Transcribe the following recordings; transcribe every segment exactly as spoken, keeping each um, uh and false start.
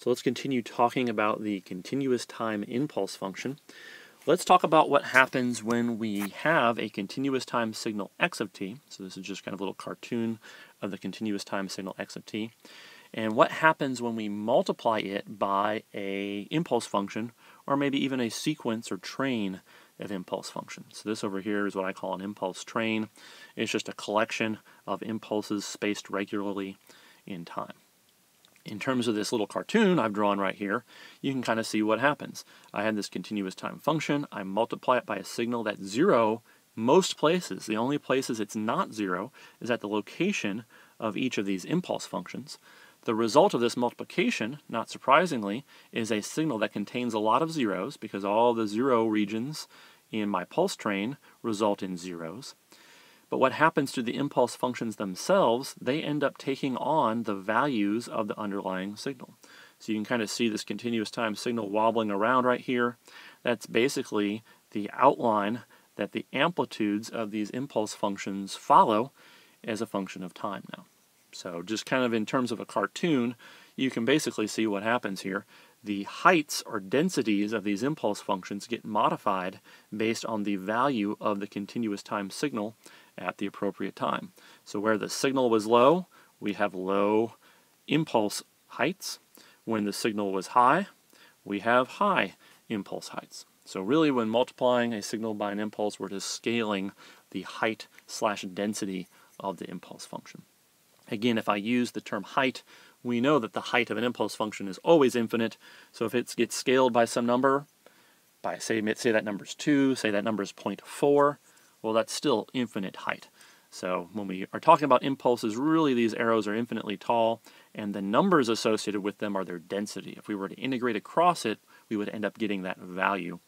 So let's continue talking about the continuous time impulse function. Let's talk about what happens when we have a continuous time signal x of t. So this is just kind of a little cartoon of the continuous time signal x of t. And what happens when we multiply it by a impulse function, or maybe even a sequence or train of impulse functions. So this over here is what I call an impulse train. It's just a collection of impulses spaced regularly in time. In terms of this little cartoon I've drawn right here, you can kind of see what happens. I have this continuous time function. I multiply it by a signal that's zero most places. The only places it's not zero is at the location of each of these impulse functions. The result of this multiplication, not surprisingly, is a signal that contains a lot of zeros, because all the zero regions in my pulse train result in zeros. But what happens to the impulse functions themselves, they end up taking on the values of the underlying signal. So you can kind of see this continuous time signal wobbling around right here. That's basically the outline that the amplitudes of these impulse functions follow as a function of time now. So just kind of in terms of a cartoon, you can basically see what happens here. The heights or densities of these impulse functions get modified based on the value of the continuous time signal at the appropriate time. So where the signal was low, we have low impulse heights. When the signal was high, we have high impulse heights. So really, when multiplying a signal by an impulse, we're just scaling the height slash density of the impulse function. Again, if I use the term height, we know that the height of an impulse function is always infinite. So if it gets scaled by some number, by say, say that number is two, say that number is zero point four, well, that's still infinite height. So when we are talking about impulses, really these arrows are infinitely tall, and the numbers associated with them are their density. If we were to integrate across it, we would end up getting that value.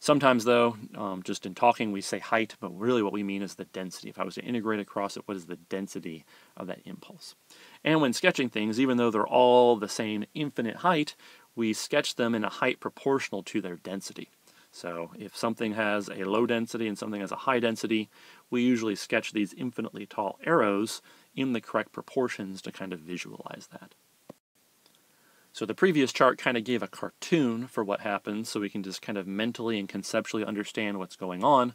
Sometimes, though, um, just in talking, we say height, but really what we mean is the density. If I was to integrate across it, what is the density of that impulse? And when sketching things, even though they're all the same infinite height, we sketch them in a height proportional to their density. So if something has a low density and something has a high density, we usually sketch these infinitely tall arrows in the correct proportions to kind of visualize that. So the previous chart kind of gave a cartoon for what happens, so we can just kind of mentally and conceptually understand what's going on.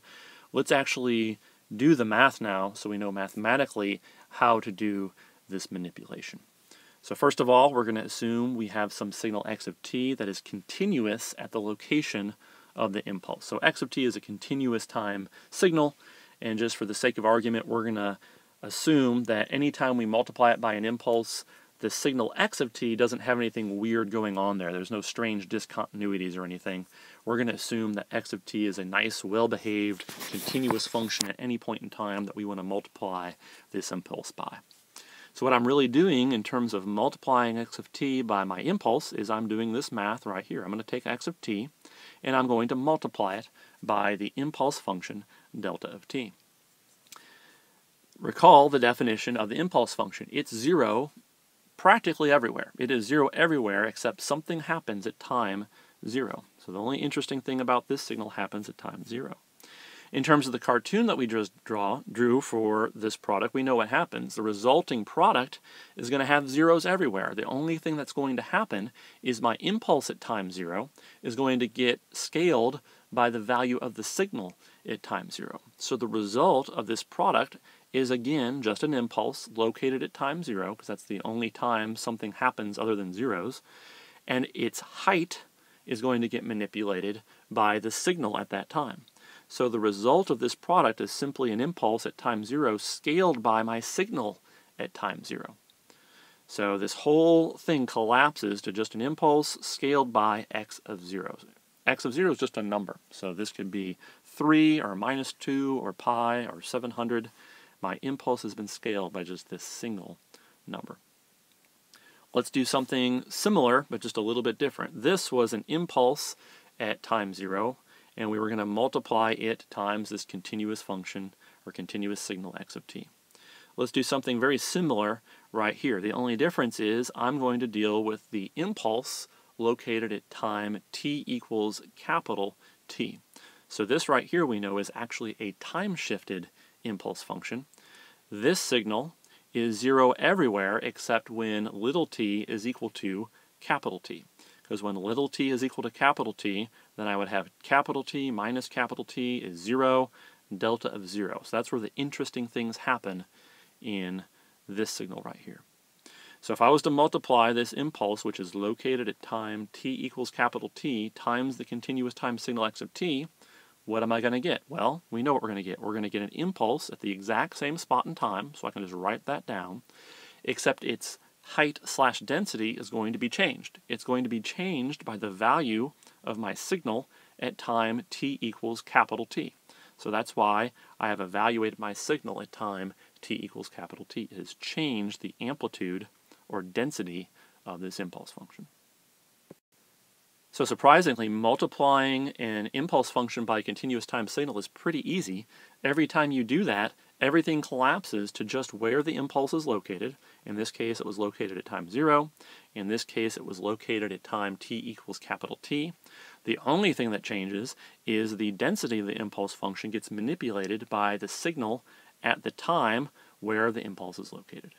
Let's actually do the math now, so we know mathematically how to do this manipulation. So first of all, we're going to assume we have some signal x of t that is continuous at the location of the impulse. So x of t is a continuous time signal, and just for the sake of argument, we're going to assume that anytime we multiply it by an impulse, the signal x of t doesn't have anything weird going on there. There's no strange discontinuities or anything. We're going to assume that x of t is a nice, well-behaved, continuous function at any point in time that we want to multiply this impulse by. So what I'm really doing in terms of multiplying x of t by my impulse is I'm doing this math right here. I'm going to take x of t, and I'm going to multiply it by the impulse function delta of t. Recall the definition of the impulse function. It's zero practically everywhere. It is zero everywhere, except something happens at time zero. So the only interesting thing about this signal happens at time zero. In terms of the cartoon that we just draw, drew for this product, we know what happens. The resulting product is going to have zeros everywhere. The only thing that's going to happen is my impulse at time zero is going to get scaled by the value of the signal at time zero. So the result of this product is again just an impulse located at time zero, because that's the only time something happens other than zeros, and its height is going to get manipulated by the signal at that time. So the result of this product is simply an impulse at time zero scaled by my signal at time zero. So this whole thing collapses to just an impulse scaled by x of zero. X of zero is just a number, so this could be three or minus two or pi or seven hundred. My impulse has been scaled by just this single number. Let's do something similar, but just a little bit different. This was an impulse at time zero, and we were going to multiply it times this continuous function or continuous signal x of t. Let's do something very similar right here. The only difference is I'm going to deal with the impulse located at time t equals capital T. So this right here we know is actually a time-shifted impulse function. This signal is zero everywhere except when little t is equal to capital T. Because when little t is equal to capital T, then I would have capital T minus capital T is zero, delta of zero. So that's where the interesting things happen in this signal right here. So if I was to multiply this impulse, which is located at time t equals capital T, times the continuous time signal x of t, what am I going to get? Well, we know what we're going to get. We're going to get an impulse at the exact same spot in time, so I can just write that down, except its height slash density is going to be changed. It's going to be changed by the value of my signal at time t equals capital T. So that's why I have evaluated my signal at time t equals capital T. It has changed the amplitude or density of this impulse function. So surprisingly, multiplying an impulse function by a continuous time signal is pretty easy. Every time you do that, everything collapses to just where the impulse is located. In this case, it was located at time zero. In this case, it was located at time t equals capital T. The only thing that changes is the density of the impulse function gets manipulated by the signal at the time where the impulse is located.